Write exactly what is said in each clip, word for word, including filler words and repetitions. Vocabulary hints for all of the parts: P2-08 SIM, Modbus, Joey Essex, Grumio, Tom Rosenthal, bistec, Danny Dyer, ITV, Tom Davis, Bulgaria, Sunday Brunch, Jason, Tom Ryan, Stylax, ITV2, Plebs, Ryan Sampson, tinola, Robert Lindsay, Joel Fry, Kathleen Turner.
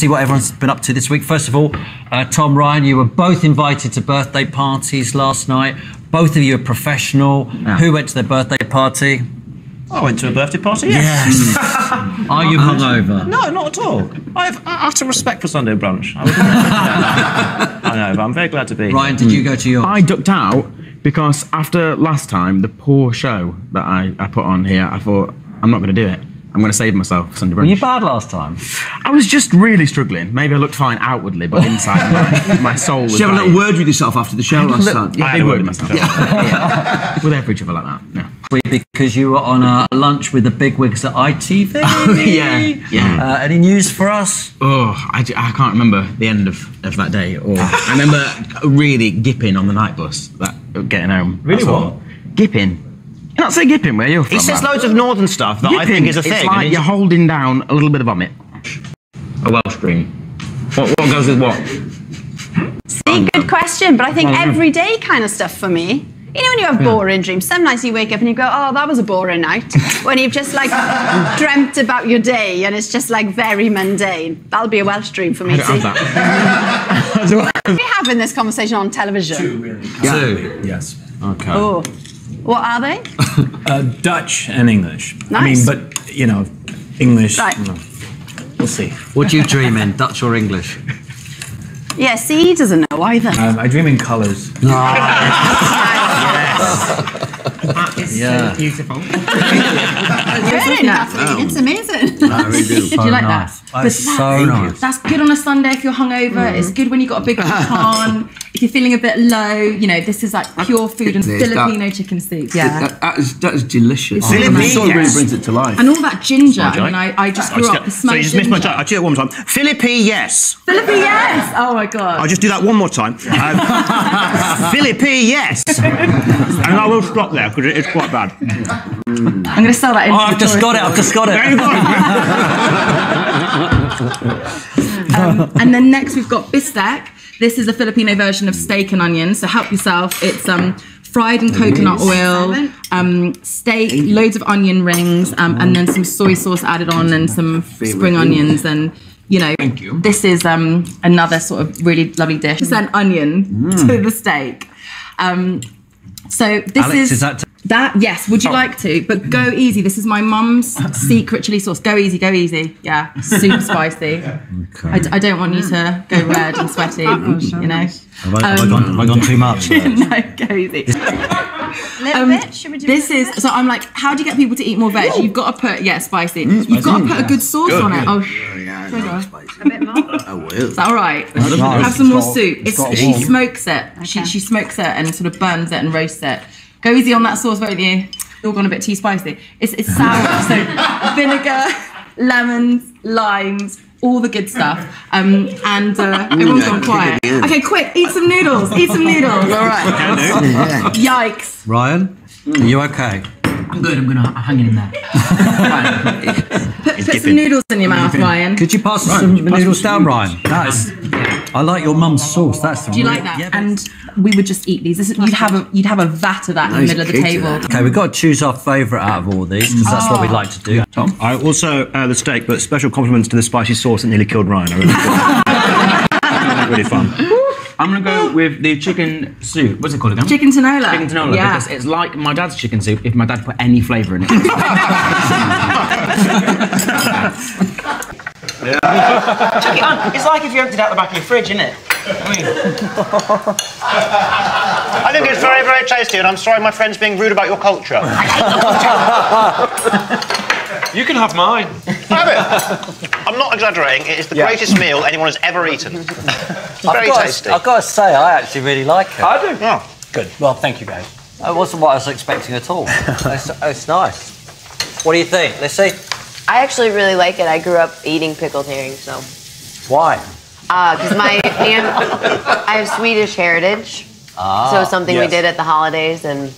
see what everyone's been up to this week. First of all, uh, Tom Ryan, you were both invited to birthday parties last night. Both of you are professional. Yeah. Who went to their birthday party? I went to a birthday party, yes. yes. Are you hungover? No, not at all. I have utter respect for Sunday Brunch. I, I know, but I'm very glad to be here. Ryan, did you go to yours? I ducked out because after last time, the poor show that I, I put on here, I thought, I'm not going to do it. I'm going to save myself Sunday Brunch. Were you bad last time? I was just really struggling. Maybe I looked fine outwardly, but inside my, my soul was... Did you have a little word with yourself after the show last time? Yeah, I had a word with myself. Yeah. We'll have each other like that, yeah. Because you were on a lunch with the bigwigs at I T V. Oh, yeah, yeah. Uh, any news for us? Oh, I, I can't remember the end of, of that day at all. I remember really gipping on the night bus, that, getting home. Really what? Gipping. You're not so gipping where you're from. He says loads of northern stuff that gipping, I think is a thing. It's like it's... you're holding down a little bit of vomit. A Welsh cream. What, what goes with what? See, good question, but I think everyday kind of stuff for me. You know when you have boring yeah. dreams, some nights you wake up and you go, oh, that was a boring night. When you've just, like, dreamt about your day and it's just, like, very mundane. That'll be a Welsh dream for me, too. We're having this conversation on television. Two, really. Yeah. Two, yes. OK. Oh. What are they? uh, Dutch and English. Nice. I mean, but, you know, English. Right. You know, we'll see. What do you dream in, Dutch or English? Yeah, see, he doesn't know either. Um, I dream in colours. Oh. That is yeah. so beautiful. Really, Kathleen, it's amazing. No, really do. So you like nice. that? That's so that's, nice. That's good on a Sunday if you're hungover. Mm. It's good when you've got a big on. If you're feeling a bit low, you know, this is like pure food and it's Filipino that, chicken soup. Yeah. That, that, is, that is delicious. Oh, Filipino, yes. It really brings it to life. And all that ginger. I mean, I, I just grew I just up with smoked So you just ginger. missed my joke. I'll do it one more time. Philippi, yes. Philippi, yes. Oh, my God. I'll just do that one more time. Um, Philippi, yes. And I will stop there, because it is quite bad. I'm going to sell that in. Oh, I've just got it, I've just got it. There you go. um, and then next we've got bistec. This is a Filipino version of steak and onions, so help yourself. It's um, fried in coconut oil, um, steak, loads of onion rings, um, and then some soy sauce added on and some spring onions and... You know, Thank you. this is um, another sort of really lovely dish. It's an onion mm. to the steak. Um, so this Alex, is, is that, that. Yes, would you oh. like to? But go easy. This is my mum's secret chili sauce. Go easy, go easy. Yeah, super spicy. Yeah. Okay. I, d I don't want you to go red and sweaty. oh, sure. You know. Have I, have um, I, gone, have I gone too much? No, go easy. Little um, bit? Should we do this is bit? So I'm like, how do you get people to eat more veg? Ooh. You've got to put yeah spicy. Mm, You've got to put yeah. a good sauce good, on good. it. Oh, yeah, yeah, spicy. A bit more. I will. Is that all right? That's nice. Have some more soup. It's it's she smokes it. Okay. She she smokes it and sort of burns it and roasts it. Go easy on that sauce, won't you? It's all gone a bit too spicy. It's it's sour. So vinegar, lemons, limes. All the good stuff. Um, and uh, everyone's gone quiet. Okay, quick, eat some noodles, eat some noodles. All right. Yikes. Ryan, are you okay? I'm good, I'm gonna I'm hanging in there. put put some noodles in your mouth, Ryan. Could you pass Ryan, some you pass noodles down, Ryan? That is, I like your mum's sauce, that's the one. Do you like that? Yeah, and we would just eat these. This is, you'd, have a, you'd have a vat of that nice in the middle of the table. Okay, we've got to choose our favourite out of all these, because oh. that's what we like to do. Yeah. Tom? I also, uh, the steak, but special compliments to the spicy sauce that nearly killed Ryan. I really, really fun. I'm going to go with the chicken soup. What's it called again? Chicken tinola. Chicken tinola, yeah. Because it's like my dad's chicken soup if my dad put any flavour in it. yeah. Chuck it on. It's like if you emptied out the back of your fridge, isn't it? I mean... I think it's very, very tasty, and I'm sorry my friend's being rude about your culture. I hate your culture! You can have mine. Have it. I'm not exaggerating. It is the yeah. greatest meal anyone has ever eaten. Very I've tasty. To, I've got to say, I actually really like it. I do. Yeah. Good. Well, thank you, guys. That wasn't what I was expecting at all. it's, it's nice. What do you think? Let's see. I actually really like it. I grew up eating pickled herring, so... Why? Uh, because my aunt... I have Swedish heritage. Ah, so it's something yes. we did at the holidays, and...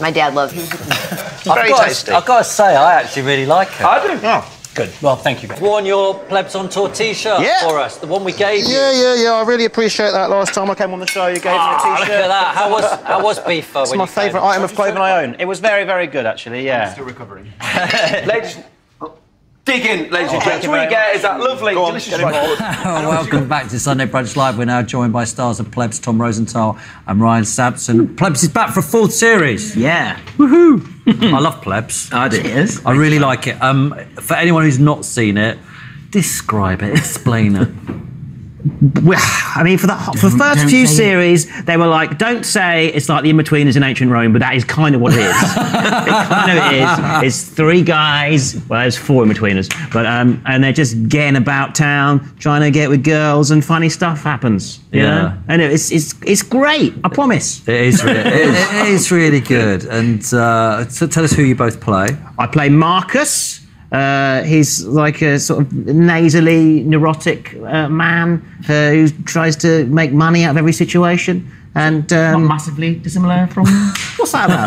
My dad loves it. Very I've tasty. To, I've got to say, I actually really like it. I do. Yeah. Good. Well, thank you. Worn your Plebs on Tour T-shirt yeah. for us, the one we gave you. Yeah, yeah, yeah. I really appreciate that. Last time I came on the show, you gave oh, me a T-shirt. Look at that. How was how was beef? Uh, it's my favourite item of clothing I own. It was very, very good, actually. Yeah. I'm still recovering. Ladies. Dig in, ladies and gentlemen. What you get is that lovely, on, delicious right. oh, Welcome back to Sunday Brunch Live. We're now joined by stars of Plebs, Tom Rosenthal and Ryan Sampson. Plebs is back for a fourth series. Yeah. Woohoo! I love Plebs. I do. Cheers. I really like it. Um, for anyone who's not seen it, describe it, explain it. I mean, for the, for the first few series, it. they were like, don't say it's like the in-betweeners in ancient Rome, but that is kind of what it is. It kind of is. It's three guys, well, there's four in-betweeners, but, um, and they're just getting about town, trying to get with girls, and funny stuff happens. You yeah. know? And it's, it's, it's great, I promise. It is really, it is. It is really good. And uh, so tell us who you both play. I play Marcus. Uh, he's like a sort of nasally, neurotic uh, man uh, who tries to make money out of every situation. And um, not massively dissimilar from... What's that about?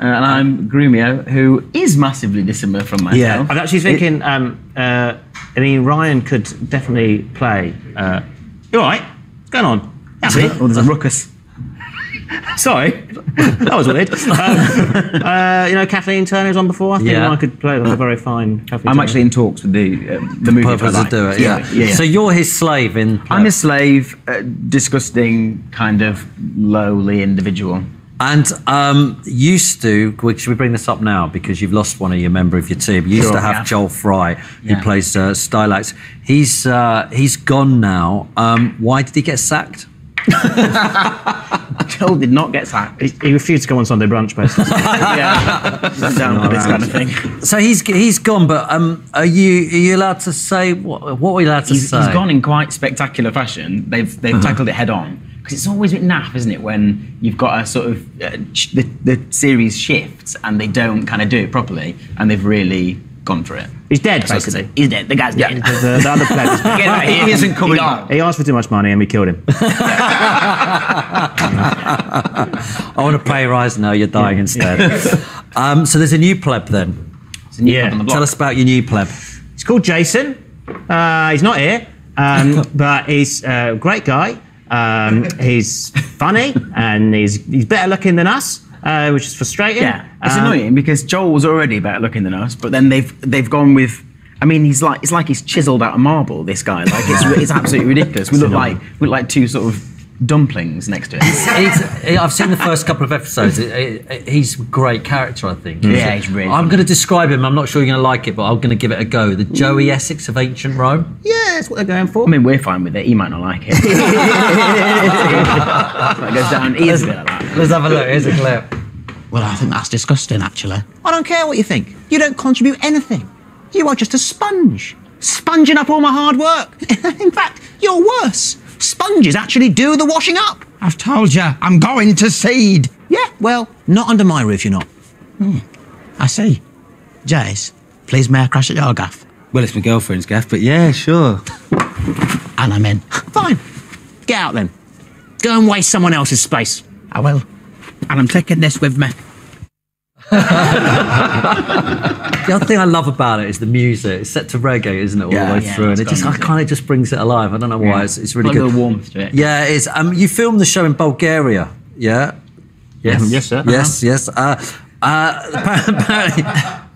And I'm Grumio, who is massively dissimilar from myself. Yeah, I'm actually thinking... It... Um, uh, I mean, Ryan could definitely play... Uh... You all right? What's going on? That's it. Oh, there's a ruckus. Sorry, that was weird. Um, uh, you know, Kathleen Turner was on before. I think yeah. I could play like, a very fine Kathleen I'm Turner. actually in talks with the, uh, the, the movie. The like. do it, yeah. Yeah. yeah. So you're his slave in... Play. I'm his slave, uh, disgusting, kind of lowly individual. And um, used to, should we bring this up now, because you've lost one of your member of your team, you used sure, to have yeah. Joel Fry, who yeah. plays uh, Stylax. He's, uh, he's gone now. Um, why did he get sacked? Joel did not get sacked. He, he refused to go on Sunday Brunch, basically. yeah, down for this kind of thing. So he's he's gone, but um, are you are you allowed to say what what are you allowed to he's, say? He's gone in quite spectacular fashion. They've they've uh-huh. tackled it head on because it's always a bit naff, isn't it? When you've got a sort of uh, the the series shifts and they don't kind of do it properly, and they've really gone for it. He's dead, basically. He's dead. The guy's yeah. dead. The, the other players. He, he isn't coming back. He asked for too much money and we killed him. I want to play Rise now, you're dying yeah. instead. Yeah. Um, so there's a new pleb then. There's a new yeah. pleb on the block. Tell us about your new pleb. He's called Jason. Uh, he's not here, um, but he's a great guy. Um, he's funny and he's, he's better looking than us. Uh, which is frustrating. Yeah, it's um, annoying because Joel was already better looking than us, but then they've they've gone with. I mean, he's like it's like he's chiselled out of marble. This guy, like it's it's absolutely ridiculous. We look like we look like two sort of dumplings next to him. It's, it's, I've seen the first couple of episodes. It, it, it, he's a great character, I think. Yeah, he's really. I'm going to describe him. I'm not sure you're going to like it, but I'm going to give it a go. The Joey Essex of ancient Rome. Yeah, that's what they're going for. I mean, we're fine with it. He might not like it. That goes down. He is a bit like that. Let's have a look. Here's a clip. Well, I think that's disgusting, actually. I don't care what you think. You don't contribute anything. You are just a sponge, sponging up all my hard work. In fact, you're worse. Sponges actually do the washing up. I've told you, I'm going to seed. Yeah, well, not under my roof, you're not. Hmm. I see. Jace, please may I crash at your gaff? Well, it's my girlfriend's gaff, but yeah, sure. And I'm in. Fine. Get out, then. Go and waste someone else's space. I will. And I'm taking this with me. The other thing I love about it is the music. It's set to reggae, isn't it, all yeah, the way yeah, through? And it just I kind of just brings it alive. I don't know why. Yeah. It's, it's really good. A little warmth to it. Yeah, it is. Um, you filmed the show in Bulgaria, yeah? Yes, yes, yes sir. Yes, uh-huh. yes. Uh, uh, apparently,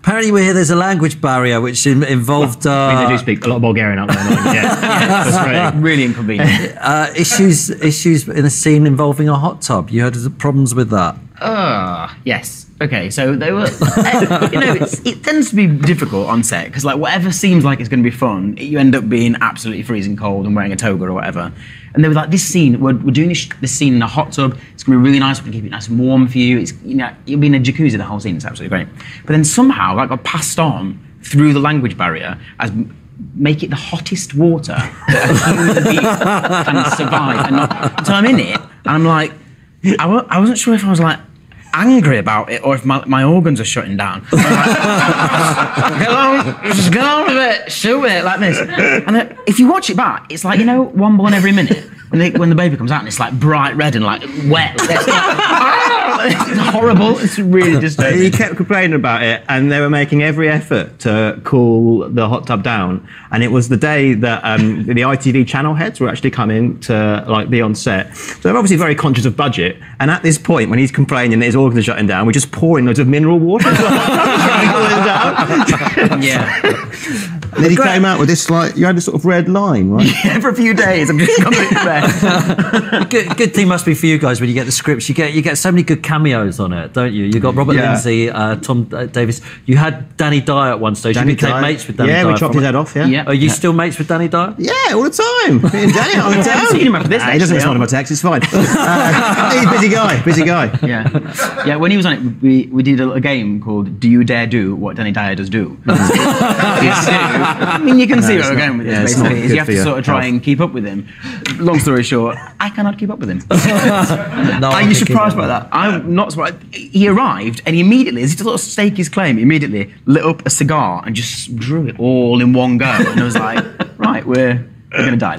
apparently we hear there's a language barrier which involved... Well, I mean, they do speak a lot of Bulgarian out there. Yeah, yeah, that's right. Really inconvenient. Uh, issues, issues in a scene involving a hot tub. You had problems with that? Ah, uh, yes. Okay, so they were. Uh, you know, it's, it tends to be difficult on set because, like, whatever seems like it's going to be fun, you end up being absolutely freezing cold and wearing a toga or whatever. And they were like, "This scene, we're, we're doing this, this scene in a hot tub. It's going to be really nice. We're going to keep it nice and warm for you. It's, you know, you'll be in a jacuzzi the whole scene. It's absolutely great." But then somehow that got passed on through the language barrier as make it the hottest water that a human being can survive. And not, so I'm in it, and I'm like, I, w I wasn't sure if I was like. angry about it, or if my, my organs are shutting down. Like, get on, just get on with it, shoot it like this. And then, if you watch it back, it's like, you know, one born every minute. When, they, when the baby comes out and it's like bright red and like wet. It's, like, it's horrible. It's really disturbing. He kept complaining about it, and they were making every effort to cool the hot tub down. And it was the day that um, the I T V channel heads were actually coming to like be on set. So they're obviously very conscious of budget. And at this point, when he's complaining that his organs are shutting down, we're just pouring loads of mineral water. Yeah. And then he came out with this, like, you had a sort of red line, right? Yeah, for a few days. I'm just completely red. Good, good thing must be for you guys when you get the scripts, you get you get so many good cameos on it, don't you? You got Robert yeah. Lindsay, uh, Tom uh, Davis. You had Danny Dyer at one stage. Danny you became Dyer. mates with Danny yeah, Dyer. Yeah, we chopped his head off, yeah. yeah. Are you yeah. still mates with Danny Dyer? Yeah, all the time. Me and Danny on the town. Seen him after this, nah, he doesn't respond to my text, it's fine. Uh, he's a busy guy, busy guy. Yeah, yeah. When he was on it, we, we did a, a game called Do You Dare Do What Danny Dyer Does Do? I mean, you can no, see where we're going with yeah, this, basically. You have to sort of try health. and keep up with him. Long story short, I cannot keep up with him. no, Are you surprised by that? that? I'm not surprised. He arrived and he immediately, as he sort of staked his claim, immediately lit up a cigar and just drew it all in one go. And I was like, right, we're... We're going to die.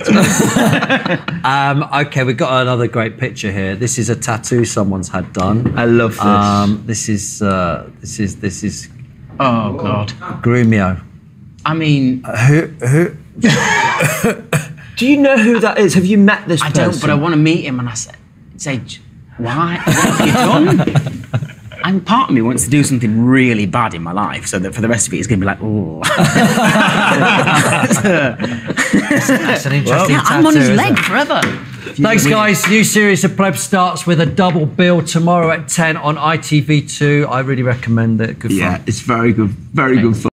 um, OK, we've got another great picture here. This is a tattoo someone's had done. I love this. Um, this is... Uh, this is... This is... Oh, God. Grumio. I mean... Uh, who... who? Do you know who that is? Have you met this I person? I don't, but I want to meet him. And I say, say why? What have you done? And part of me wants to do something really bad in my life, so that for the rest of it, it's going to be like, oh. that's, that's an interesting well, yeah, tattoo, I'm on his leg forever. Thanks, guys. New series of Plebs starts with a double bill tomorrow at ten on I T V two. I really recommend it. Good fun. Yeah, it's very good. Very Thanks. good fun.